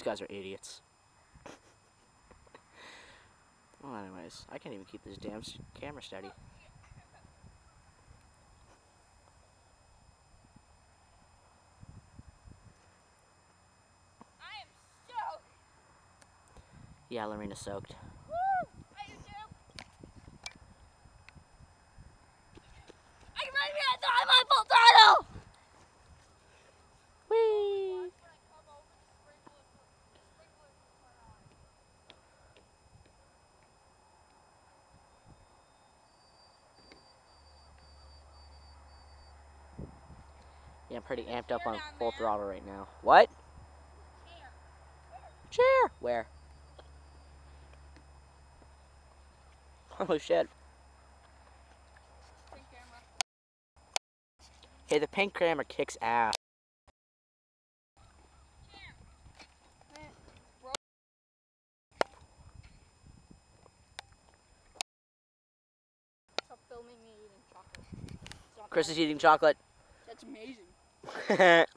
These guys are idiots. Well, anyways, I can't even keep this damn camera steady. I am soaked! Yeah, Lorena's soaked. Woo! Hi, YouTube! I can run me out of my full throttle! Whee! Yeah, I'm pretty amped up on full throttle right now. What? Chair. Chair? Where? Oh shit. Pink camera. Hey, the pink camera kicks ass. Stop filming me eating chocolate. Chris is eating chocolate. That's amazing.